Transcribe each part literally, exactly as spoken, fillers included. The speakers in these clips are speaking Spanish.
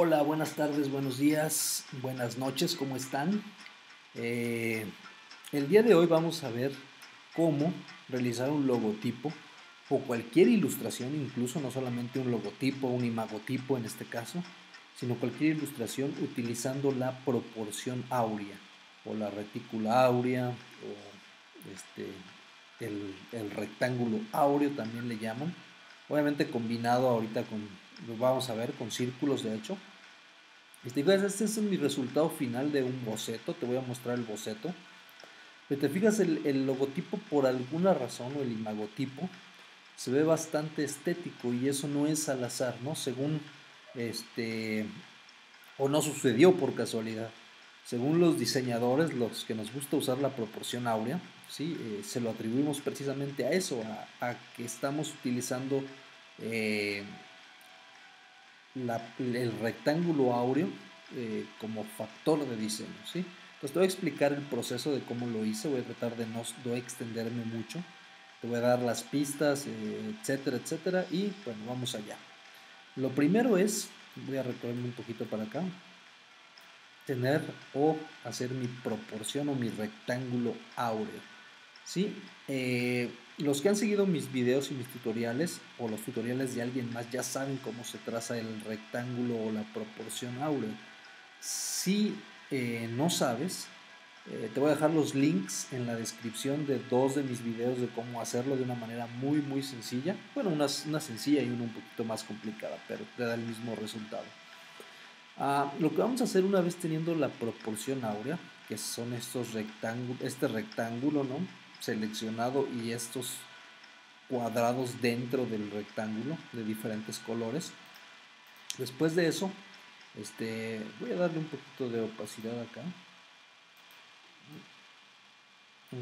Hola, buenas tardes, buenos días, buenas noches, ¿cómo están? Eh, el día de hoy vamos a ver cómo realizar un logotipo o cualquier ilustración, incluso no solamente un logotipo, un imagotipo en este caso, sino cualquier ilustración utilizando la proporción áurea o la retícula áurea o este, el, el rectángulo áureo también le llaman. Obviamente combinado ahorita con, lo vamos a ver, con círculos de hecho. Este, este es mi resultado final de un boceto, te voy a mostrar el boceto. Pero te fijas, el, el logotipo por alguna razón, o el imagotipo, se ve bastante estético y eso no es al azar, ¿no? Según, este, o no sucedió por casualidad. Según los diseñadores, los que nos gusta usar la proporción áurea, ¿sí? Eh, se lo atribuimos precisamente a eso, a, a que estamos utilizando eh, la, el rectángulo áureo eh, como factor de diseño, ¿sí? Entonces te voy a explicar el proceso de cómo lo hice, voy a tratar de no de extenderme mucho, te voy a dar las pistas, eh, etcétera, etcétera, y bueno, vamos allá. Lo primero es, voy a recorrerme un poquito para acá, tener o hacer mi proporción o mi rectángulo áureo, ¿sí? Eh, los que han seguido mis videos y mis tutoriales o los tutoriales de alguien más ya saben cómo se traza el rectángulo o la proporción áurea. Si eh, no sabes, eh, te voy a dejar los links en la descripción de dos de mis videos de cómo hacerlo de una manera muy muy sencilla, bueno, una, una sencilla y una un poquito más complicada, pero te da el mismo resultado. Ah, lo que vamos a hacer una vez teniendo la proporción áurea, que son estos rectángulos, este rectángulo, ¿no?, seleccionado y estos cuadrados dentro del rectángulo de diferentes colores. Después de eso, este, voy a darle un poquito de opacidad acá.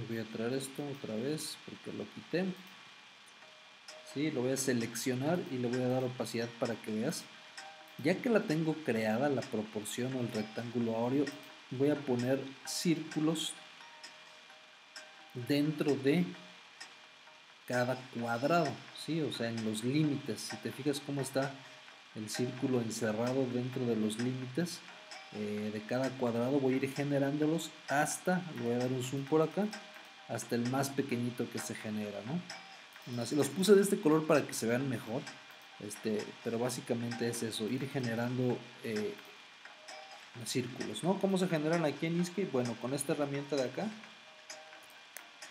Voy a traer esto otra vez porque lo quité. Sí, lo voy a seleccionar y le voy a dar opacidad para que veas. Ya que la tengo creada, la proporción o el rectángulo áureo, voy a poner círculos dentro de cada cuadrado, ¿sí? O sea, en los límites. Si te fijas cómo está el círculo encerrado dentro de los límites eh, de cada cuadrado, voy a ir generándolos hasta, le voy a dar un zoom por acá, hasta el más pequeñito que se genera, ¿no? Los puse de este color para que se vean mejor. Este, pero básicamente es eso, ir generando eh, círculos, ¿no? ¿Cómo se generan aquí en Inkscape? Bueno, con esta herramienta de acá,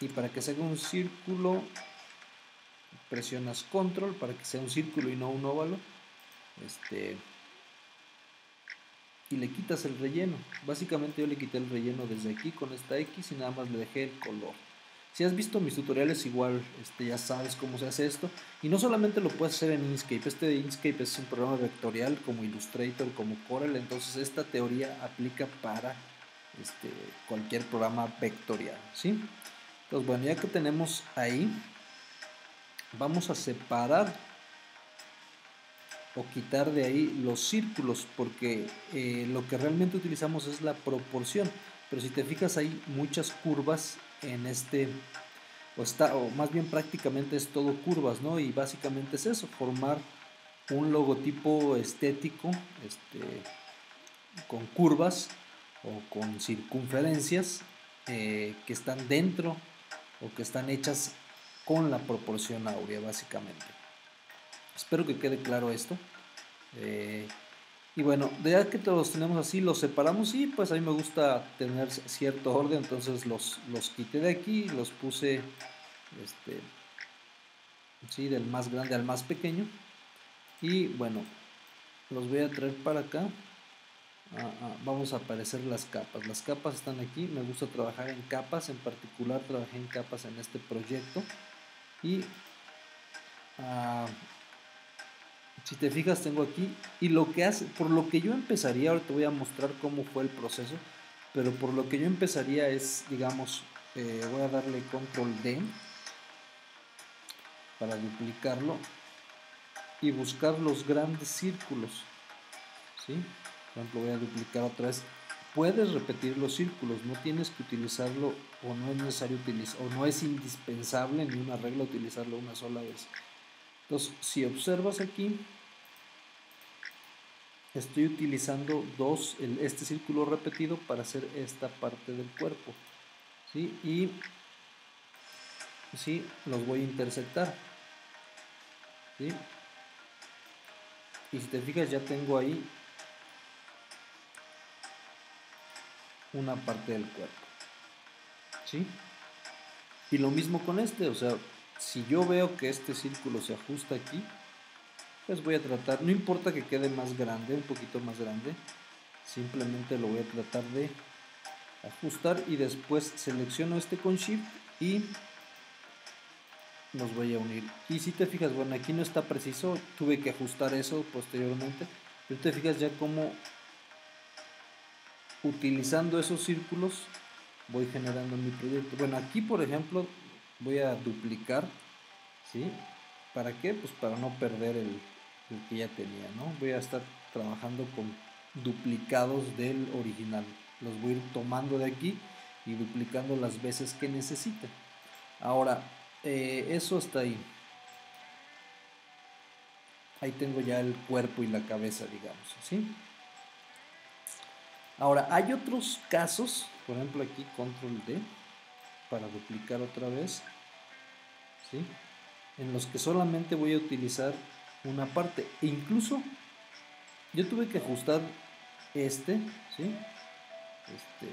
y para que se haga un círculo presionas control para que sea un círculo y no un óvalo, este, y le quitas el relleno. Básicamente yo le quité el relleno desde aquí con esta X y nada más le dejé el color. Si has visto mis tutoriales, igual este, ya sabes cómo se hace esto. Y no solamente lo puedes hacer en Inkscape. Este de Inkscape es un programa vectorial como Illustrator, como Corel. Entonces esta teoría aplica para este, cualquier programa vectorial, ¿sí? Entonces, bueno, ya que tenemos ahí, vamos a separar o quitar de ahí los círculos. Porque eh, lo que realmente utilizamos es la proporción. Pero si te fijas, hay muchas curvas en este, o, está, o más bien prácticamente es todo curvas, ¿no? Y básicamente es eso, formar un logotipo estético este, con curvas o con circunferencias eh, que están dentro o que están hechas con la proporción áurea básicamente. Espero que quede claro esto. Eh, Y bueno, ya que todos tenemos así, los separamos y pues a mí me gusta tener cierto orden, entonces los, los quité de aquí, los puse este, sí, del más grande al más pequeño. Y bueno, los voy a traer para acá. Ah, ah, vamos a aparecer las capas, las capas están aquí, me gusta trabajar en capas, en particular trabajé en capas en este proyecto. Y... Ah, si te fijas tengo aquí, y lo que hace, por lo que yo empezaría, ahora te voy a mostrar cómo fue el proceso, pero por lo que yo empezaría es, digamos, eh, voy a darle control D para duplicarlo y buscar los grandes círculos, ¿sí? Por ejemplo, voy a duplicar otra vez. Puedes repetir los círculos, no tienes que utilizarlo o no es necesario utilizar, o no es indispensable ni una regla utilizarlo una sola vez. Entonces, si observas aquí, estoy utilizando dos, el, este círculo repetido para hacer esta parte del cuerpo, ¿sí? Y ¿sí? los voy a intersectar, ¿sí? Y si te fijas, ya tengo ahí una parte del cuerpo, ¿sí? Y lo mismo con este, o sea, si yo veo que este círculo se ajusta aquí, pues voy a tratar, no importa que quede más grande, un poquito más grande, simplemente lo voy a tratar de ajustar y después selecciono este con Shift y los voy a unir. Y si te fijas, bueno, aquí no está preciso, tuve que ajustar eso posteriormente, pero te fijas ya como utilizando esos círculos voy generando mi proyecto. Bueno, aquí por ejemplo voy a duplicar, ¿sí? ¿Para qué? Pues para no perder el, el que ya tenía, ¿no? Voy a estar trabajando con duplicados del original, los voy a ir tomando de aquí y duplicando las veces que necesite. Ahora, eh, eso está ahí, ahí tengo ya el cuerpo y la cabeza, digamos, ¿sí? Ahora, hay otros casos, por ejemplo aquí control D para duplicar otra vez, ¿sí? En los que solamente voy a utilizar una parte, e incluso yo tuve que ajustar este, ¿sí? Este,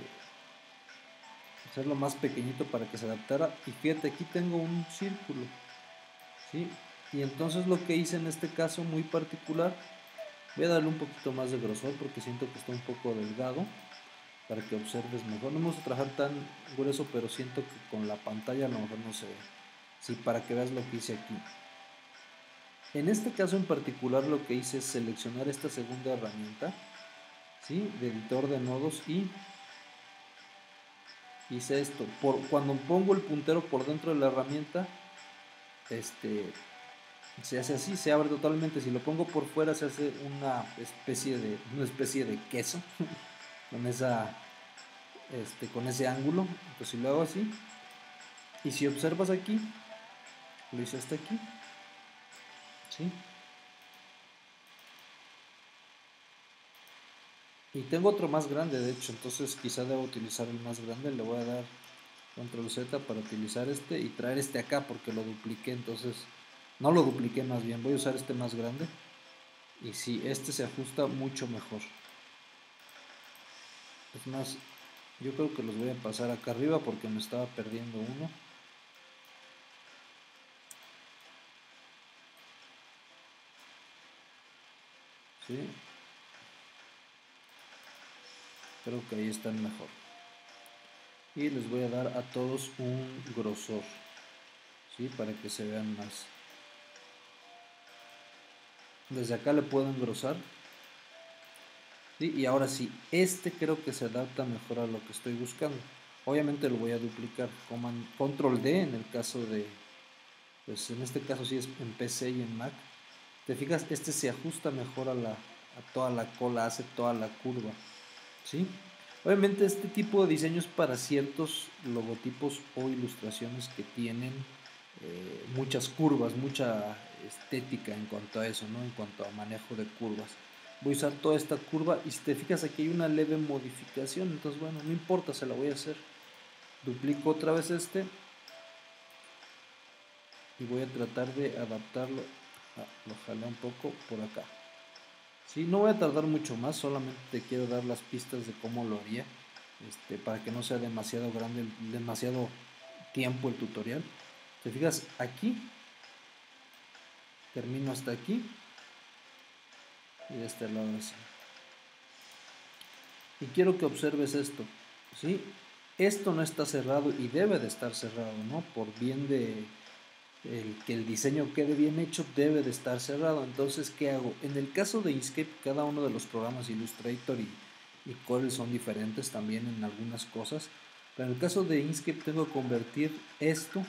hacerlo más pequeñito para que se adaptara, y fíjate, aquí tengo un círculo, ¿sí? Y entonces lo que hice en este caso muy particular, voy a darle un poquito más de grosor porque siento que está un poco delgado, para que observes mejor. No vamos a trabajar tan grueso, pero siento que con la pantalla a lo mejor no se ve, sí, para que veas lo que hice aquí. En este caso en particular lo que hice es seleccionar esta segunda herramienta, ¿sí? De editor de nodos, y hice esto. Por, cuando pongo el puntero por dentro de la herramienta, este, se hace así, se abre totalmente. Si lo pongo por fuera se hace una especie de, una especie de queso con, esa, este, con ese ángulo. Pues si lo hago así, y si observas aquí, lo hice hasta aquí, ¿sí? Y tengo otro más grande, de hecho, entonces quizá debo utilizar el más grande. Le voy a dar control Z para utilizar este y traer este acá porque lo dupliqué, entonces no lo dupliqué, más bien voy a usar este más grande, y si sí, este se ajusta mucho mejor. Es más, yo creo que los voy a pasar acá arriba porque me estaba perdiendo uno. Sí. Creo que ahí están mejor. Y les voy a dar a todos un grosor, ¿sí? Para que se vean más. Desde acá le puedo engrosar. ¿Sí? Y ahora sí, este creo que se adapta mejor a lo que estoy buscando. Obviamente lo voy a duplicar, control D en el caso de, pues en este caso sí es en P C y en Mac. Te fijas, este se ajusta mejor a, la, a toda la cola, hace toda la curva, ¿sí? Obviamente este tipo de diseños para ciertos logotipos o ilustraciones que tienen eh, muchas curvas, mucha estética en cuanto a eso, ¿no? En cuanto a manejo de curvas. Voy a usar toda esta curva, y si te fijas aquí hay una leve modificación, entonces bueno, no importa, se la voy a hacer. Duplico otra vez este y voy a tratar de adaptarlo. Ah, lo jalé un poco por acá, ¿sí? No voy a tardar mucho más, solamente te quiero dar las pistas de cómo lo haría, este, para que no sea demasiado grande, demasiado tiempo el tutorial. Te fijas, aquí termino hasta aquí y de este lado así, y quiero que observes esto, ¿sí? Esto no está cerrado y debe de estar cerrado, ¿no? Por bien de el, que el diseño quede bien hecho, debe de estar cerrado. Entonces, ¿qué hago? En el caso de Inkscape, cada uno de los programas, Illustrator y, y Corel, son diferentes también en algunas cosas, pero en el caso de Inkscape tengo que convertir esto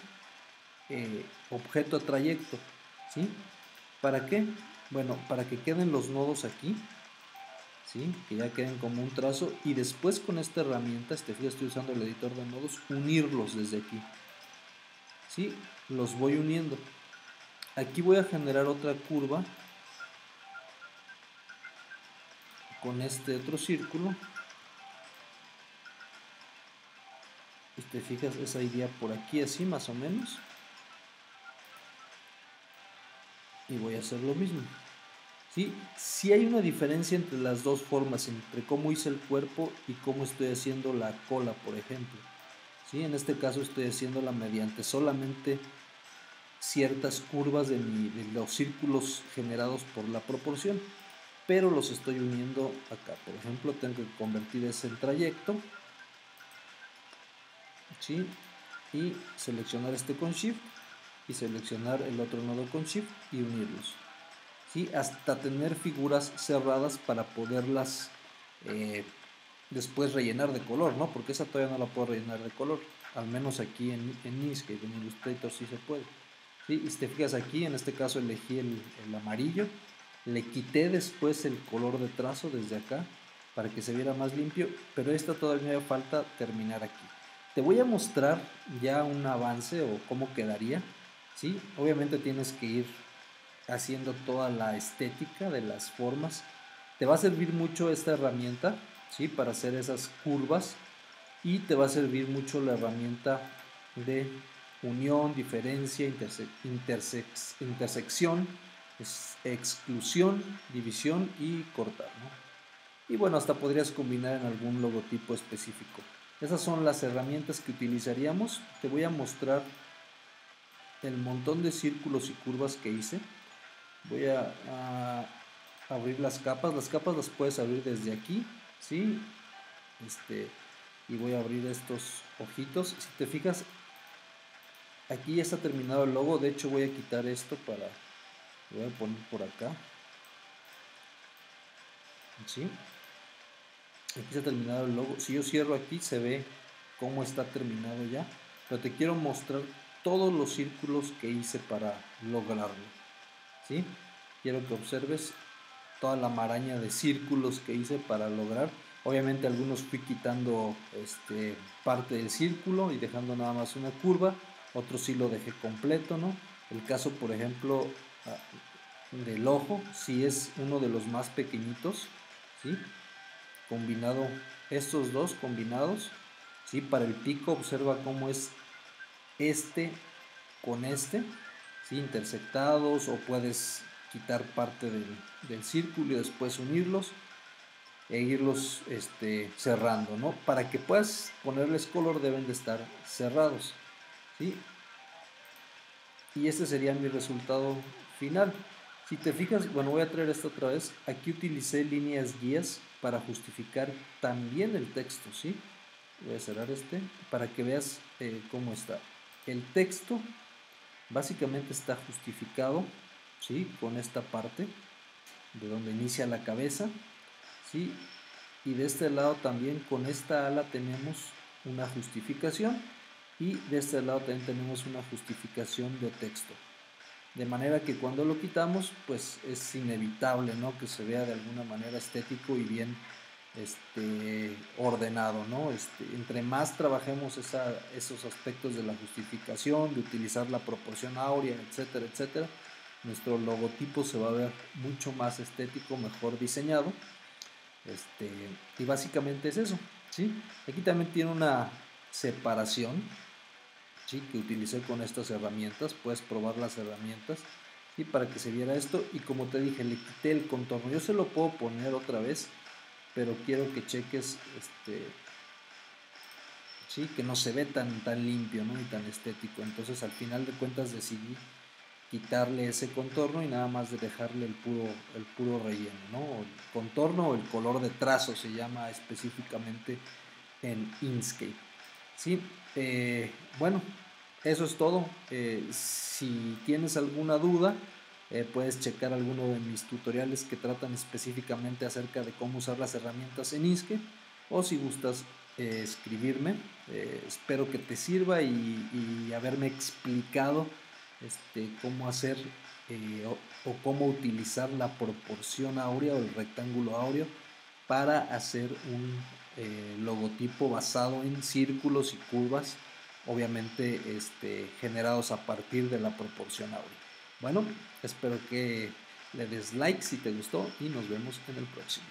eh, objeto a trayecto, ¿sí? ¿Para qué? Bueno, para que queden los nodos aquí, ¿sí? Que ya queden como un trazo, y después con esta herramienta, este fíjate, estoy usando el editor de nodos, unirlos desde aquí, ¿sí? Los voy uniendo. Aquí voy a generar otra curva, con este otro círculo. Si te fijas, esa idea por aquí así más o menos. Y voy a hacer lo mismo. ¿Sí? Sí hay una diferencia entre las dos formas, entre cómo hice el cuerpo y cómo estoy haciendo la cola, por ejemplo. ¿Sí? En este caso estoy haciéndola mediante solamente ciertas curvas de, mi, de los círculos generados por la proporción, pero los estoy uniendo acá. Por ejemplo, tengo que convertir ese en trayecto. ¿Sí? Y seleccionar este con Shift y seleccionar el otro nodo con Shift y unirlos, ¿sí? Hasta tener figuras cerradas para poderlas eh, después rellenar de color, ¿no? Porque esa todavía no la puedo rellenar de color, al menos aquí en, en Inkscape, en Illustrator sí se puede, ¿sí? Y si te fijas aquí, en este caso elegí el, el amarillo, le quité después el color de trazo desde acá para que se viera más limpio, pero esta todavía me falta terminar aquí. Te voy a mostrar ya un avance o cómo quedaría, ¿sí? Obviamente tienes que ir haciendo toda la estética de las formas. Te va a servir mucho esta herramienta, ¿sí? Para hacer esas curvas, y te va a servir mucho la herramienta de unión, diferencia, interse interse intersección, ex exclusión, división y cortar, ¿no? Y bueno, hasta podrías combinar en algún logotipo específico. Esas son las herramientas que utilizaríamos. Te voy a mostrar el montón de círculos y curvas que hice. Voy a, a abrir las capas. Las capas las puedes abrir desde aquí, ¿sí? Este, y voy a abrir estos ojitos. Si te fijas, aquí ya está terminado el logo. De hecho, voy a quitar esto para... Lo voy a poner por acá. ¿Sí? Aquí se ha terminado el logo. Si yo cierro aquí, se ve cómo está terminado ya, pero te quiero mostrar todos los círculos que hice para lograrlo, ¿sí? Quiero que observes toda la maraña de círculos que hice para lograr. Obviamente algunos fui quitando este, parte del círculo y dejando nada más una curva, otros sí lo dejé completo, ¿no? El caso, por ejemplo, del ojo, sí es uno de los más pequeñitos, ¿sí? Combinado, estos dos combinados, ¿sí? Para el pico, observa cómo es este con este, ¿sí? Intersectados, o puedes quitar parte del, del círculo y después unirlos e irlos este, cerrando, ¿no? Para que puedas ponerles color deben de estar cerrados, ¿sí? Y este sería mi resultado final. Si te fijas, bueno, voy a traer esto otra vez. Aquí utilicé líneas guías para justificar también el texto, ¿sí? Voy a cerrar este para que veas eh, cómo está. El texto básicamente está justificado, ¿sí? Con esta parte de donde inicia la cabeza, ¿sí? Y de este lado también con esta ala tenemos una justificación, y de este lado también tenemos una justificación de texto. De manera que cuando lo quitamos, pues es inevitable, ¿no? Que se vea de alguna manera estético y bien este, ordenado, ¿no? Este, entre más trabajemos esa, esos aspectos de la justificación, de utilizar la proporción áurea, etcétera, etcétera, nuestro logotipo se va a ver mucho más estético, mejor diseñado. Este, y básicamente es eso, ¿sí? Aquí también tiene una separación, ¿sí? Que utilicé con estas herramientas. Puedes probar las herramientas, y ¿sí? Para que se viera esto. Y como te dije, le quité el contorno. Yo se lo puedo poner otra vez, pero quiero que cheques este, ¿sí? Que no se ve tan, tan limpio, ¿no? Y tan estético. Entonces al final de cuentas decidí quitarle ese contorno y nada más de dejarle el puro, el puro relleno, ¿no? El contorno o el color de trazo se llama específicamente en Inkscape, ¿sí? Eh, bueno, eso es todo. Eh, si tienes alguna duda, eh, puedes checar alguno de mis tutoriales que tratan específicamente acerca de cómo usar las herramientas en Inkscape, o si gustas eh, escribirme. Eh, espero que te sirva y, y haberme explicado este, cómo hacer eh, o, o cómo utilizar la proporción áurea o el rectángulo áureo para hacer un Eh, logotipo basado en círculos y curvas, obviamente este, generados a partir de la proporción áurea. Bueno, espero que le des like si te gustó y nos vemos en el próximo.